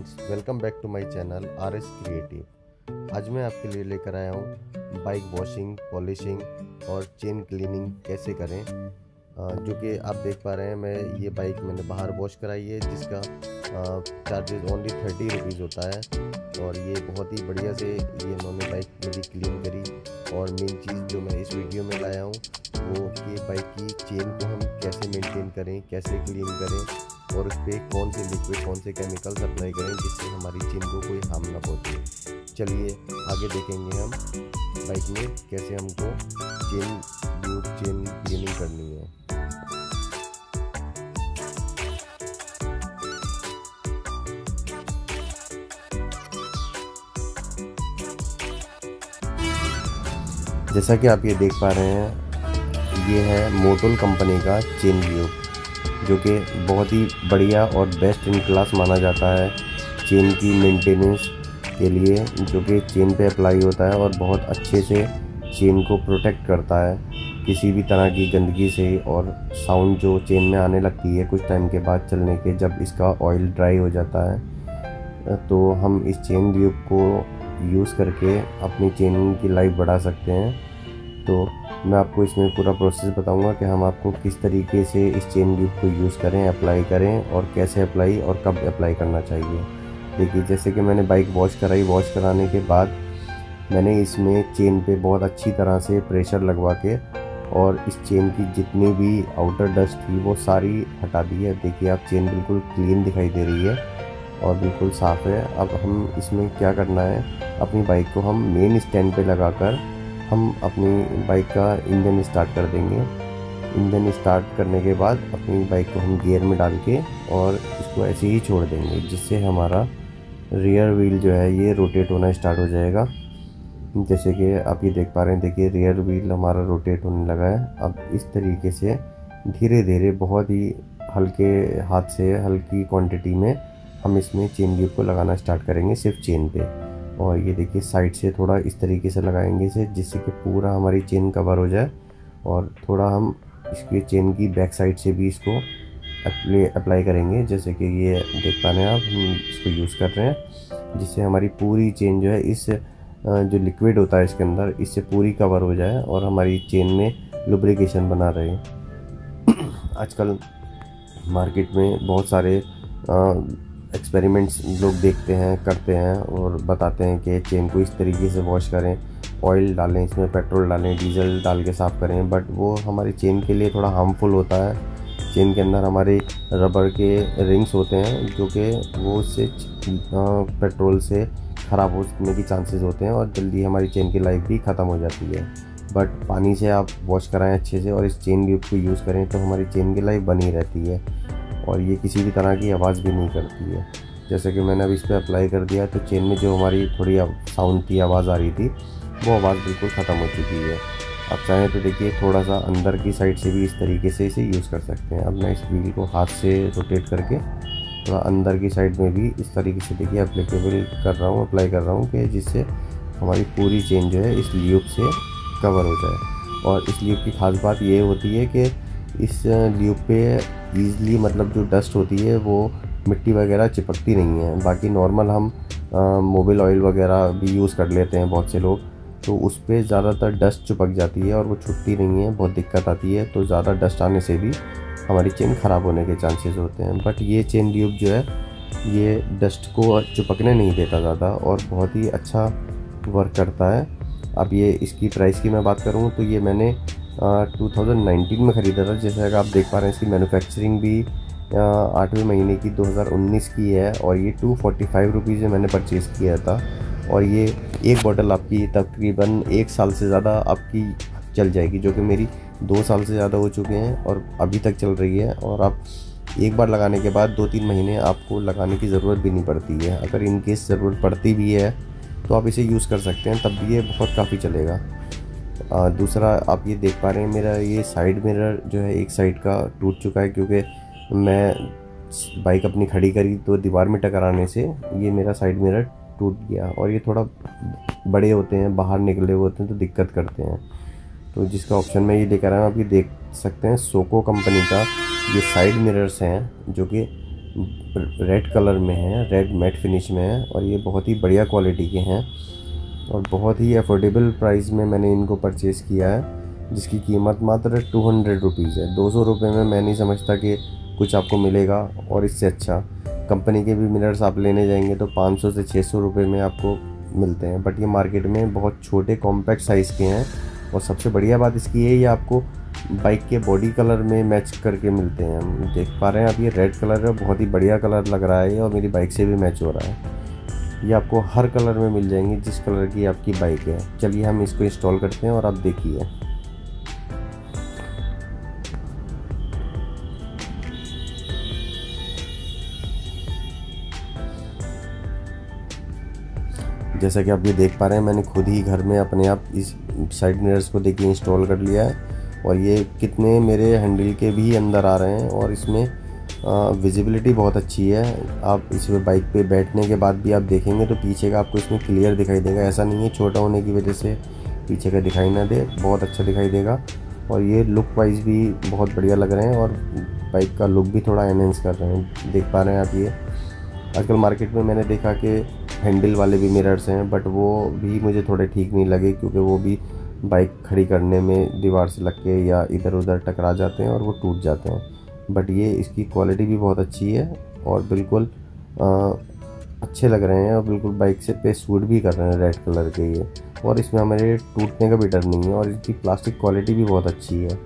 Friends, welcome back to my channel RS creative. आज मैं आपके लिए लेकर आया हूँ बाइक वॉशिंग, पॉलिशिंग और चेन क्लीनिंग कैसे करें। जो कि आप देख पा रहे हैं, मैं ये बाइक मैंने बाहर वॉश कराई है, जिसका चार्जेस ओनली 30 रुपीज़ होता है। और ये बहुत ही बढ़िया से ये इन्होंने बाइक मेरी क्लीन करी। और मेन चीज़ जो मैं इस वीडियो में लाया हूँ वो कि बाइक की चेन को हम कैसे मेंटेन करें, कैसे क्लीन करें और उस पर कौन से लिक्विड, कौन से केमिकल्स अप्लाई करें जिससे हमारी चेन को कोई हार्म ना पहुंचे। चलिए आगे देखेंगे हम बाइक में कैसे हमको चेन क्लीनिंग करनी है। जैसा कि आप ये देख पा रहे हैं, ये है मोटुल कंपनी का चेन ग्लू, जो कि बहुत ही बढ़िया और बेस्ट इन क्लास माना जाता है चेन की मेंटेनेंस के लिए, जो कि चेन पे अप्लाई होता है और बहुत अच्छे से चेन को प्रोटेक्ट करता है किसी भी तरह की गंदगी से। और साउंड जो चेन में आने लगती है कुछ टाइम के बाद चलने के, जब इसका ऑयल ड्राई हो जाता है, तो हम इस चेन ग्लू को यूज़ करके अपनी चेन की लाइफ बढ़ा सकते हैं। तो मैं आपको इसमें पूरा प्रोसेस बताऊंगा कि हम आपको किस तरीके से इस चेन ग्लू को यूज़ करें, अप्लाई करें और कैसे अप्लाई और कब अप्लाई करना चाहिए। देखिए, जैसे कि मैंने बाइक वॉश कराई, वॉश कराने के बाद मैंने इसमें चेन पे बहुत अच्छी तरह से प्रेशर लगवा के और इस चेन की जितनी भी आउटर डस्ट थी वो सारी हटा दी है। देखिए, आप चेन बिल्कुल क्लीन दिखाई दे रही है और बिल्कुल साफ़ है। अब हम इसमें क्या करना है, अपनी बाइक को हम मेन स्टैंड पर लगा कर हम अपनी बाइक का इंजन स्टार्ट कर देंगे। इंजन स्टार्ट करने के बाद अपनी बाइक को हम गियर में डाल के और इसको ऐसे ही छोड़ देंगे, जिससे हमारा रियर व्हील जो है ये रोटेट होना स्टार्ट हो जाएगा। जैसे कि आप ये देख पा रहे हैं, देखिए रियर व्हील हमारा रोटेट होने लगा है। अब इस तरीके से धीरे धीरे बहुत ही हल्के हाथ से, हल्की क्वांटिटी में हम इसमें चेन ग्लू को लगाना स्टार्ट करेंगे, सिर्फ चेन पर। और ये देखिए, साइड से थोड़ा इस तरीके से लगाएंगे इसे, जिससे कि पूरा हमारी चेन कवर हो जाए। और थोड़ा हम इसके चेन की बैक साइड से भी इसको अप्लाई करेंगे, जैसे कि ये देख पा रहे हैं आप, हम इसको यूज़ कर रहे हैं, जिससे हमारी पूरी चेन जो है इस जो लिक्विड होता है इसके अंदर, इससे पूरी कवर हो जाए और हमारी चेन में लुब्रिकेशन बना रहे। आजकल मार्केट में बहुत सारे एक्सपेरिमेंट्स लोग देखते हैं, करते हैं और बताते हैं कि चेन को इस तरीके से वॉश करें, ऑयल डालें, इसमें पेट्रोल डालें, डीजल डाल के साफ़ करें। बट वो हमारी चेन के लिए थोड़ा हार्मफुल होता है। चेन के अंदर हमारे रबर के रिंग्स होते हैं, जो कि वो उससे पेट्रोल से ख़राब होने की चांसेस होते हैं और जल्दी हमारी चेन की लाइफ भी ख़त्म हो जाती है। बट पानी से आप वॉश कराएँ अच्छे से और इस चेन ग्लू को यूज़ करें तो हमारी चेन की लाइफ बनी रहती है और ये किसी भी तरह की आवाज़ भी नहीं करती है। जैसे कि मैंने अब इस पर अप्लाई कर दिया, तो चेन में जो हमारी थोड़ी साउंड की आवाज़ आ रही थी वो आवाज़ बिल्कुल ख़त्म हो चुकी है। आप चाहें तो देखिए, थोड़ा सा अंदर की साइड से भी इस तरीके से इसे यूज़ कर सकते हैं। अब मैं इस व्हील को हाथ से रोटेट करके थोड़ा अंदर की साइड में भी इस तरीके से देखिए अप्लीकेबल कर रहा हूँ, अप्लाई कर रहा हूँ, कि जिससे हमारी पूरी चेन जो है इस ल्यूब से कवर हो जाए। और इस ल्यूब की खास बात ये होती है कि इस ल्यूब पे ईज़िली मतलब जो डस्ट होती है वो मिट्टी वगैरह चिपकती नहीं है। बाकी नॉर्मल हम मोबिल ऑयल वगैरह भी यूज़ कर लेते हैं बहुत से लोग, तो उस पर ज़्यादातर डस्ट चिपक जाती है और वो छुट्टी नहीं है, बहुत दिक्कत आती है। तो ज़्यादा डस्ट आने से भी हमारी चेन ख़राब होने के चांसेस होते हैं। बट ये चेन ट्यूब जो है ये डस्ट को चिपकने नहीं देता ज़्यादा और बहुत ही अच्छा वर्क करता है। अब ये इसकी प्राइस की मैं बात करूँ तो ये मैंने 2019 में ख़रीदा था। जैसा कि आप देख पा रहे हैं, इसकी मैन्युफैक्चरिंग भी 8वें महीने की 2019 की है और ये 245 रुपीज़ में मैंने परचेज़ किया था। और ये एक बोतल आपकी तकरीबन 1 साल से ज़्यादा आपकी चल जाएगी, जो कि मेरी 2 साल से ज़्यादा हो चुके हैं और अभी तक चल रही है। और आप एक बार लगाने के बाद 2-3 महीने आपको लगाने की ज़रूरत भी नहीं पड़ती है। अगर इनकेस ज़रूरत पड़ती भी है तो आप इसे यूज़ कर सकते हैं, तब भी ये बहुत काफ़ी चलेगा। दूसरा, आप ये देख पा रहे हैं, मेरा ये साइड मिरर जो है एक साइड का टूट चुका है, क्योंकि मैं बाइक अपनी खड़ी करी तो दीवार में टकराने से ये मेरा साइड मिरर टूट गया। और ये थोड़ा बड़े होते हैं, बाहर निकले हुए होते हैं, तो दिक्कत करते हैं। तो जिसका ऑप्शन मैं ये लेकर आया हूँ, आप ये देख सकते हैं, सोको कंपनी का ये साइड मिरर्स हैं, जो कि रेड कलर में है, रेड मैट फिनिश में है और ये बहुत ही बढ़िया क्वालिटी के हैं और बहुत ही अफोर्डेबल प्राइस में मैंने इनको परचेज़ किया है, जिसकी कीमत मात्र 200 रुपीज़ है। 200 रुपये में मैं नहीं समझता कि कुछ आपको मिलेगा और इससे अच्छा। कंपनी के भी मिरर्स आप लेने जाएंगे तो 500 से 600 रुपये में आपको मिलते हैं, बट ये मार्केट में बहुत छोटे कॉम्पैक्ट साइज़ के हैं और सबसे बढ़िया बात इसकी है ये आपको बाइक के बॉडी कलर में मैच करके मिलते हैं। हम देख पा रहे हैं आप, ये रेड कलर है, बहुत ही बढ़िया कलर लग रहा है और मेरी बाइक से भी मैच हो रहा है। ये आपको हर कलर में मिल जाएंगे जिस कलर की आपकी बाइक है। चलिए हम इसको इंस्टॉल करते हैं और आप देखिए। जैसा कि आप ये देख पा रहे हैं, मैंने खुद ही घर में अपने आप इस साइड मिरर्स को देखिए इंस्टॉल कर लिया है और ये कितने मेरे हैंडल के भी अंदर आ रहे हैं और इसमें विजिबिलिटी बहुत अच्छी है। आप इसमें बाइक पे बैठने के बाद भी आप देखेंगे तो पीछे का आपको इसमें क्लियर दिखाई देगा। ऐसा नहीं है छोटा होने की वजह से पीछे का दिखाई ना दे, बहुत अच्छा दिखाई देगा और ये लुक वाइज भी बहुत बढ़िया लग रहे हैं और बाइक का लुक भी थोड़ा एनहेंस कर रहे हैं। देख पा रहे हैं आप, ये आजकल मार्केट में मैंने देखा कि हैंडल वाले भी मिरर्स हैं, बट वो भी मुझे थोड़े ठीक नहीं लगे क्योंकि वो भी बाइक खड़ी करने में दीवार से लग के या इधर उधर टकरा जाते हैं और वो टूट जाते हैं। बट ये इसकी क्वालिटी भी बहुत अच्छी है और बिल्कुल अच्छे लग रहे हैं और बिल्कुल बाइक से पे सूट भी कर रहे हैं रेड कलर के ये, और इसमें हमारे टूटने का भी डर नहीं है और इसकी प्लास्टिक क्वालिटी भी बहुत अच्छी है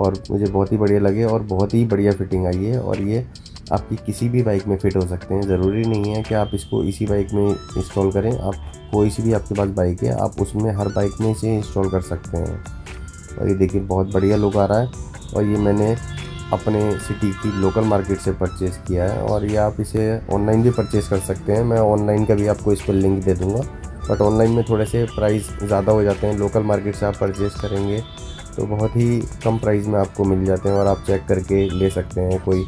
और मुझे बहुत ही बढ़िया लगे और बहुत ही बढ़िया फिटिंग आई है। और ये आपकी किसी भी बाइक में फ़िट हो सकते हैं, ज़रूरी नहीं है कि आप इसको इसी बाइक में इंस्टॉल करें। आप कोई सी भी आपके पास बाइक है आप उसमें हर बाइक में इसे इंस्टॉल कर सकते हैं। और ये देखिए बहुत बढ़िया लुक आ रहा है और ये मैंने अपने सिटी की लोकल मार्केट से परचेज़ किया है और ये आप इसे ऑनलाइन भी परचेज़ कर सकते हैं। मैं ऑनलाइन का भी आपको इस पर लिंक दे दूँगा, बट ऑनलाइन में थोड़े से प्राइस ज़्यादा हो जाते हैं। लोकल मार्केट से आप परचेज़ करेंगे तो बहुत ही कम प्राइस में आपको मिल जाते हैं और आप चेक करके ले सकते हैं, कोई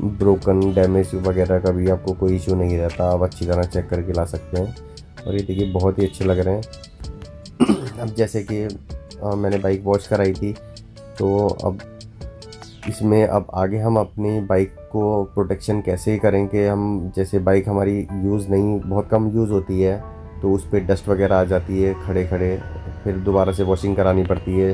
ब्रोकन डैमेज वगैरह का भी आपको कोई इशू नहीं रहता, आप अच्छी तरह चेक करके ला सकते हैं। और ये देखिए बहुत ही अच्छे लग रहे हैं। अब जैसे कि मैंने बाइक वॉश कराई थी तो अब इसमें अब आगे हम अपनी बाइक को प्रोटेक्शन कैसे करें कि हम जैसे बाइक हमारी यूज़ नहीं, बहुत कम यूज़ होती है तो उस पर डस्ट वगैरह आ जाती है खड़े खड़े, फिर दोबारा से वॉशिंग करानी पड़ती है।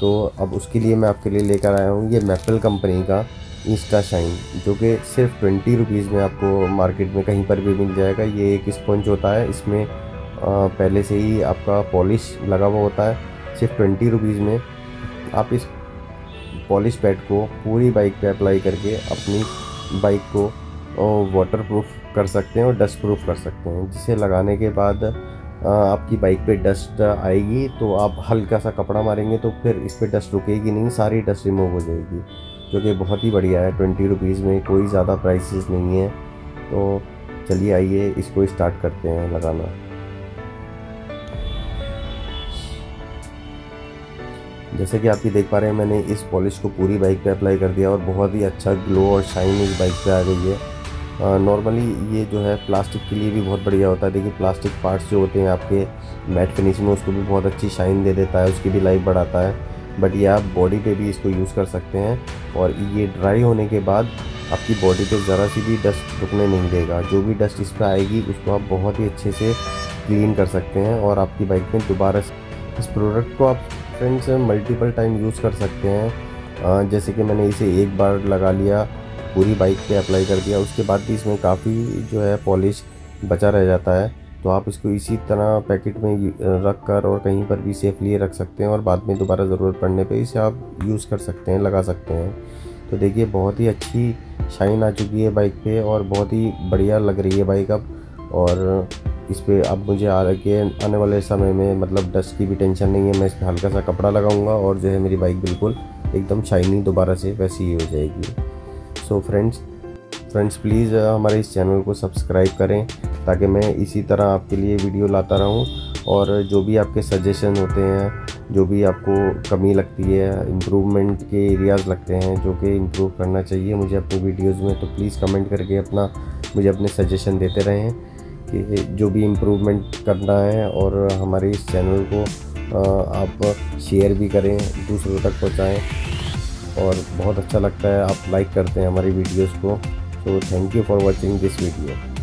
तो अब उसके लिए मैं आपके लिए लेकर आया हूँ ये मैपल कंपनी का इंस्टा शाइन, जो कि सिर्फ 20 रुपीज़ में आपको मार्केट में कहीं पर भी मिल जाएगा। ये एक स्पंज होता है, इसमें पहले से ही आपका पॉलिश लगा हुआ होता है। सिर्फ 20 रुपीज़ में आप इस पॉलिश पैड को पूरी बाइक पे अप्लाई करके अपनी बाइक को वाटर प्रूफ कर सकते हैं और डस्ट प्रूफ कर सकते हैं, जिसे लगाने के बाद आपकी बाइक पे डस्ट आएगी तो आप हल्का सा कपड़ा मारेंगे तो फिर इस पे डस्ट रुकेगी नहीं, सारी डस्ट रिमूव हो जाएगी, जो कि बहुत ही बढ़िया है। 20 रुपीज़ में कोई ज़्यादा प्राइसेस नहीं है। तो चलिए आइए इसको स्टार्ट करते हैं लगाना। जैसे कि आप ये देख पा रहे हैं मैंने इस पॉलिश को पूरी बाइक पे अप्लाई कर दिया और बहुत ही अच्छा ग्लो और शाइन इस बाइक पे आ गई है। नॉर्मली ये जो है प्लास्टिक के लिए भी बहुत बढ़िया होता है। देखिए प्लास्टिक पार्ट्स जो होते हैं आपके मैट फिनिश में उसको भी बहुत अच्छी शाइन दे देता है, उसकी भी लाइफ बढ़ाता है। बट ये आप बॉडी पे भी इसको यूज़ कर सकते हैं और ये ड्राई होने के बाद आपकी बॉडी पे ज़रा सी भी डस्ट रुकने नहीं देगा। जो भी डस्ट इस पर आएगी उसको आप बहुत ही अच्छे से क्लीन कर सकते हैं और आपकी बाइक में दोबारा। इस प्रोडक्ट को आप फ्रेंड्स मल्टीपल टाइम यूज़ कर सकते हैं। जैसे कि मैंने इसे एक बार लगा लिया, पूरी बाइक पर अप्लाई कर दिया, उसके बाद भी इसमें काफ़ी जो है पॉलिश बचा रह जाता है। तो आप इसको इसी तरह पैकेट में रख कर और कहीं पर भी सेफली रख सकते हैं और बाद में दोबारा ज़रूरत पड़ने पे इसे आप यूज़ कर सकते हैं, लगा सकते हैं। तो देखिए बहुत ही अच्छी शाइन आ चुकी है बाइक पे और बहुत ही बढ़िया लग रही है बाइक अब। और इस पर अब मुझे आने वाले समय में मतलब डस्ट की भी टेंशन नहीं है। मैं इस पर हल्का सा कपड़ा लगाऊँगा और जो है मेरी बाइक बिल्कुल एकदम शाइनी दोबारा से वैसी ही हो जाएगी। सो फ्रेंड्स प्लीज़ हमारे इस चैनल को सब्सक्राइब करें ताकि मैं इसी तरह आपके लिए वीडियो लाता रहूं और जो भी आपके सजेशन होते हैं, जो भी आपको कमी लगती है, इम्प्रूवमेंट के एरियाज़ लगते हैं जो कि इम्प्रूव करना चाहिए मुझे अपने वीडियोस में, तो प्लीज़ कमेंट करके अपना मुझे अपने सजेशन देते रहें कि जो भी इम्प्रूवमेंट करना है। और हमारे इस चैनल को आप शेयर भी करें, दूसरों तक पहुँचाएँ और बहुत अच्छा लगता है आप लाइक करते हैं हमारी वीडियोज़ को। So thank you for watching this video.